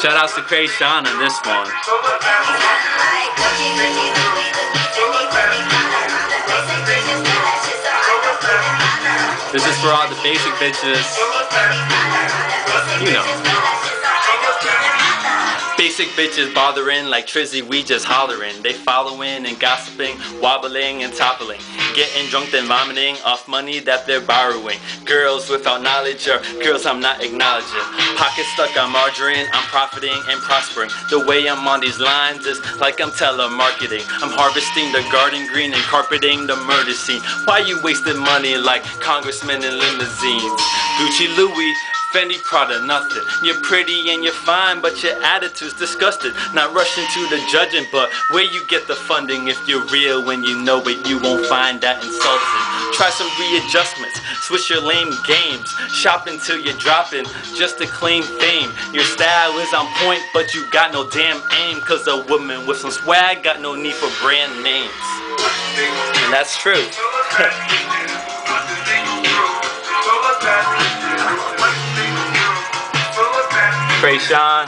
Shout outs to Kreayshawn on this one. This is for all the basic bitches. You know. Basic bitches bothering like Trizzy, we just hollering. They following and gossiping, wobbling and toppling. Getting drunk and vomiting off money that they're borrowing. Girls without knowledge or girls I'm not acknowledging. Pockets stuck on margarine, I'm profiting and prospering. The way I'm on these lines is like I'm telemarketing. I'm harvesting the garden green and carpeting the murder scene. Why you wasting money like congressmen in limousines? Gucci, Louis, Fendi, Prada, nothing. You're pretty and you're fine, but your attitude's disgusted. Not rushing to the judging, but where you get the funding if you're real when you know it, you won't find that insulting. Try some readjustments, switch your lame games. Shop until you're dropping, just to claim fame. Your style is on point, but you got no damn aim. Cause a woman with some swag got no need for brand names. And that's true. Kreayshawn,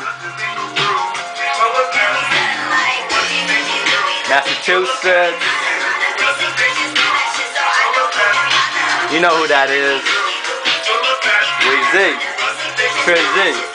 Massachusetts. You know who that is. Trizzy.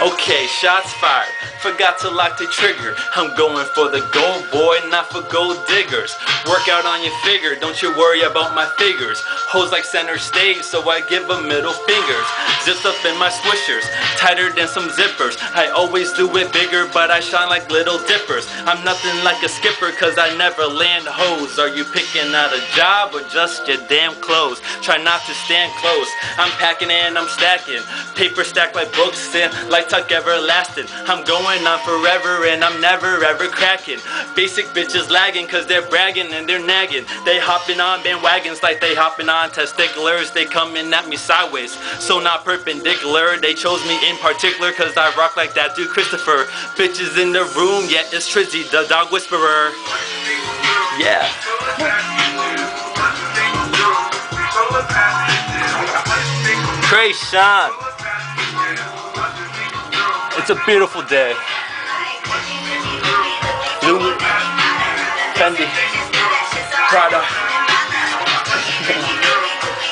Okay, shots fired. Forgot to lock the trigger. I'm going for the gold, boy, not for gold diggers. Work out on your figure, don't you worry about my figures. Hoes like center stage, so I give them middle fingers. Zips up in my swishers, tighter than some zippers. I always do it bigger, but I shine like little dippers. I'm nothing like a skipper, cause I never land hoes. Are you picking out a job or just your damn clothes? Try not to stand close. I'm packing and I'm stacking. Paper stacked like books and like Tuck Everlasting. I'm going on forever and I'm never ever cracking. Basic bitches lagging cause they're bragging and they're nagging. They hopping on bandwagons like they hopping on testiculars. They coming at me sideways, so not perpendicular. They chose me in particular cause I rock like that dude Christopher. Bitches in the room, yeah, it's Trizzy, the dog whisperer. Yeah. Kreayshawn. It's a beautiful day. Lumi, Fendi, Prada.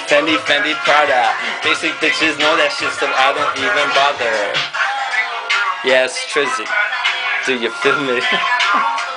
Fendi, Prada. Basic bitches know that shit, so I don't even bother. Yes, Trizzy. Do you feel me?